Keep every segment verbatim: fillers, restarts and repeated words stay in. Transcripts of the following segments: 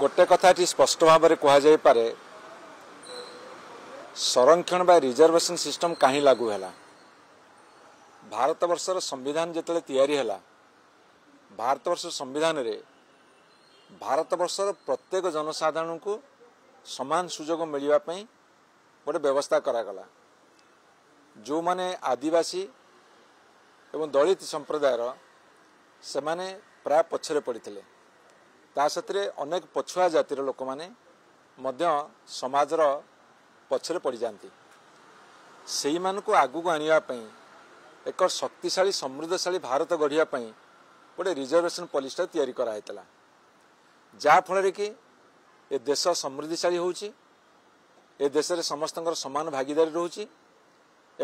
गोटे कथाटी स्पष्ट भाव में कहुपे संरक्षण बा रिजर्वेशन सिस्टम कहीं लागू है। भारतवर्षर संविधान जिते या भारतवर्ष संविधान रे भारतवर्षर प्रत्येक जनसाधारण को सामान सुजोग मिलवाई गोटे व्यवस्था करागला। जो माने आदिवासी एवं दलित संप्रदायर से माने प्राय पछरे पड़ते तासतरे अनेक पछुआ जातिर लोक मैंने समाजर पछरे पड़ जाती से मानक आगू आने एक शक्तिशाली समृद्धशाली भारत गढ़ापी गोटे रिजर्वेशन पॉलिसीटा तैयारी कराइला, जहाँफल कि ए देश समृद्धिशाली होउछि, ए देश रे समस्तंकर समान भागीदारी रहुछि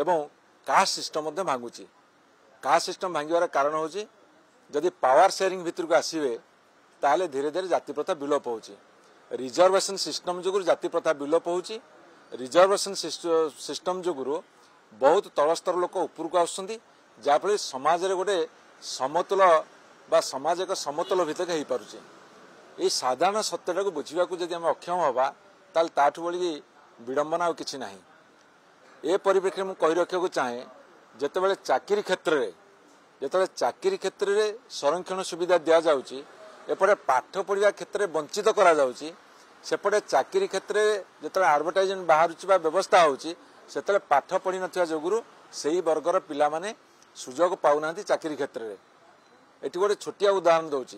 एवं कास्ट सिस्टम मध्ये भांगुछि। कास्ट सिस्टम भांगिवार कारण होउछि जदि पावर शेयरिंग भितर को आसीबे ताले धीरे धीरे जाति प्रथा विलोप होउछि। रिजर्वेशन सिस्टम जोगुरु जाति प्रथा विलोप होउछि। रिजर्वेशन सिस्टम जोगुरु बहुत तल स्तर लोक उपरको आसुछन्ति, जाफल समाज रे गोटे समतल बा समाज एक समतल भितर हे पारुछि। ये साधारण सत्यटा को बुझा जब आम अक्षम हवा ताल ताठू बड़ी विडंबना किसी ना। ए परिप्रेक्षी में कही रखा चाहे जितेबाला चाकरी क्षेत्र में जिते चाकरी क्षेत्र में संरक्षण सुविधा दि जाऊँगी, एपटे पाठ पढ़ा क्षेत्र में वंचित करा जाउची, सेपटे चाकरी क्षेत्र में जिते आडभटाइजमेंट बाहर व्यवस्था होते पाठ पढ़ी ना जोगुरु से ही वर्गर पाने सुजोग पाऊना चाकरी क्षेत्र में। ये गोटे छोटिया उदाहरण दौर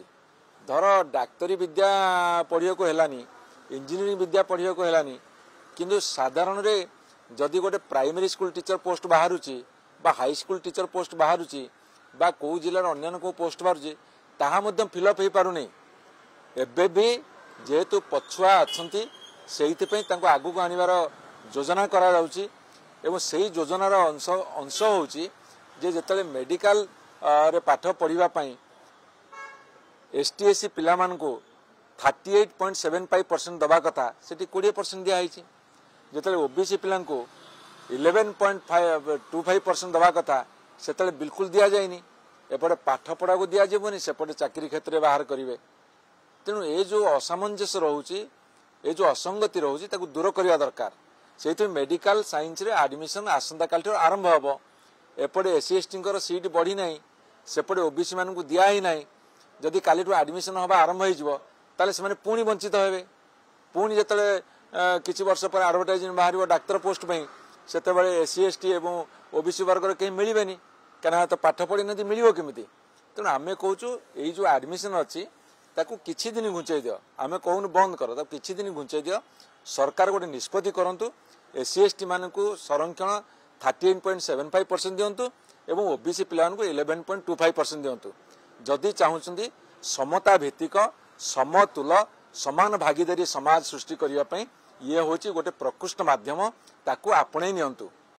धर डाक्तरी विद्या पढ़ा को हेलानी, इंजीनियरिंग विद्या पढ़ा को हेलानी, किंतु साधारण रे जदि गोटे प्राइमरी स्कूल टीचर पोस्ट बाहरुची बा हाई स्कूल टीचर पोस्ट बाहरुची बा को जिलार अन्य को पोस्ट बाहरुची ताहा मध्यम फिलअप हो पारुनी। एबे भी जेहेतु पछुआ अछंती सेहितपई तांको आगु को आनिवार योजना करा जाउची एवं सेही योजनार अंश अंश होउची जे जेतले मेडिकल रे पाठ पढ़िबा पई एसटीएससी पिला मानकु thirty eight point seven five percent दवा कथा से कोड़े परसेंट दिखाई, जिते ओबीसी पिलांकु eleven point five two five percent दवा कथा से बिल्कुल दि जाए। एपटे पाठ पढ़ा को दि जाबनी सेपटे चाकरी क्षेत्र में बाहर करेंगे। तेणु ये जो असामंजस्य रोचे ये जो असंगति रोचे ताकू दूर करने दरकार। से मेडिकल साइंस रे एडमिशन आसंता काल ठार आरंभ हम। एपटे एससी एसटी सीट बढ़ी ना, सेपटे ओबीसी मानकु दिया ही ना, जदि काली एडमिशन हवा आरंभ होने पुणी वंचित हे। पुणी जिते किसी वर्ष पर एडवर्टाइजमेंट बाहर डाक्तर पोस्ट पर से एससी एसटी एवं ओबीसी वर्गर कहीं मिले नहीं क्या तो पाठ पढ़ी ना मिल कमी। तेणु आम कहूँ ये जो एडमिशन अच्छी ताकू किछि दिन घुंचई दियो, आम कहूँ बंद कर ताकू किछि दिन घुंचई दियो। सरकार गोटे निष्पत्ति करूँ एससी एसटी मानक संरक्षण thirty eight point seven five percent दिंतु एवं ओबीसी पिला eleven point two five percent दिंतु। जदि चाहूँ समता भित्तिक समतुल समान भागीदारी समाज सृष्टि करने ये हूँ गोटे प्रकृष्ट माध्यम ताकू आपणे नियंतु।